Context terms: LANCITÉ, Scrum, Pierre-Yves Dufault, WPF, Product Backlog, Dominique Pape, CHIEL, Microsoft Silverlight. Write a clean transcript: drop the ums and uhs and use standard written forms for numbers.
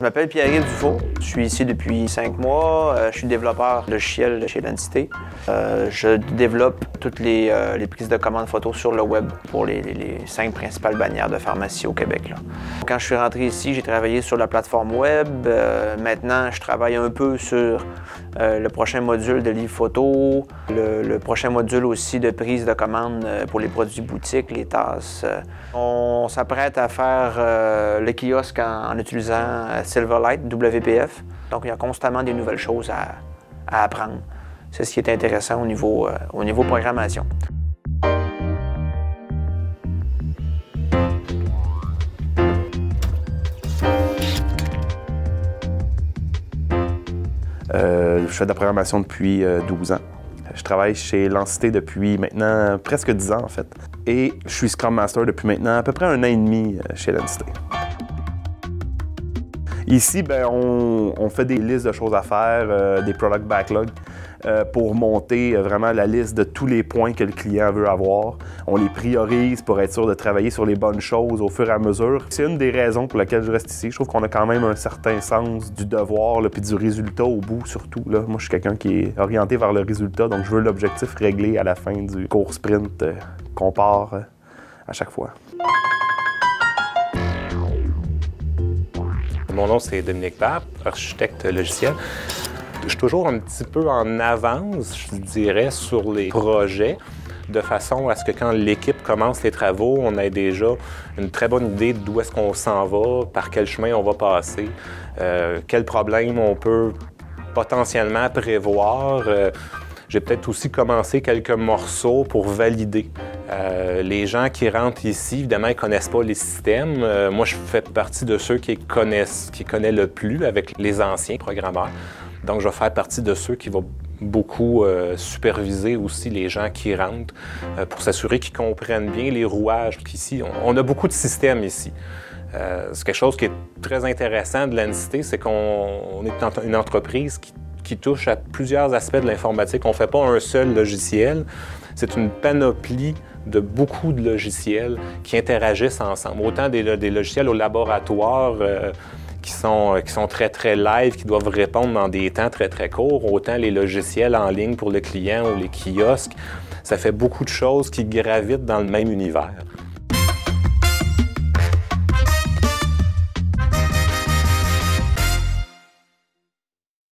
Je m'appelle Pierre-Yves Dufault. Je suis ici depuis 5 mois. Je suis développeur de CHIEL chez LANCITÉ. Je développe toutes les prises de commandes photos sur le web pour les 5 principales bannières de pharmacie au Québec, là. Quand je suis rentré ici, j'ai travaillé sur la plateforme web. Maintenant, je travaille un peu sur le prochain module de livre photo, le prochain module aussi de prise de commandes pour les produits boutiques, les tasses. On s'apprête à faire le kiosque en utilisant Silverlight, WPF. Donc, il y a constamment des nouvelles choses à apprendre. C'est ce qui est intéressant au niveau programmation. Je fais de la programmation depuis 12 ans. Je travaille chez LANCITÉ depuis maintenant presque 10 ans, en fait. Et je suis Scrum Master depuis maintenant à peu près 1 an et demi chez LANCITÉ. Ici, bien, on fait des listes de choses à faire, des Product Backlog, pour monter vraiment la liste de tous les points que le client veut avoir. On les priorise pour être sûr de travailler sur les bonnes choses au fur et à mesure. C'est une des raisons pour laquelle je reste ici. Je trouve qu'on a quand même un certain sens du devoir puis du résultat au bout, surtout. Là, moi, je suis quelqu'un qui est orienté vers le résultat, donc je veux l'objectif réglé à la fin du court sprint qu'on part à chaque fois. Mon nom, c'est Dominique Pape, architecte logiciel. Je suis toujours un petit peu en avance, je dirais, sur les projets, de façon à ce que quand l'équipe commence les travaux, on ait déjà une très bonne idée d'où est-ce qu'on s'en va, par quel chemin on va passer, quels problèmes on peut potentiellement prévoir. J'ai peut-être aussi commencé quelques morceaux pour valider. Les gens qui rentrent ici, évidemment, ils ne connaissent pas les systèmes. Moi, je fais partie de ceux qui connaissent le plus avec les anciens programmeurs. Donc, je vais faire partie de ceux qui vont beaucoup superviser aussi les gens qui rentrent pour s'assurer qu'ils comprennent bien les rouages. Ici, on a beaucoup de systèmes ici. C'est quelque chose qui est très intéressant de LANCITÉ, c'est qu'on est une entreprise qui touche à plusieurs aspects de l'informatique. On ne fait pas un seul logiciel. C'est une panoplie de beaucoup de logiciels qui interagissent ensemble. Autant des logiciels au laboratoire qui sont très, très live, qui doivent répondre dans des temps très, très courts, autant les logiciels en ligne pour le client ou les kiosques. Ça fait beaucoup de choses qui gravitent dans le même univers.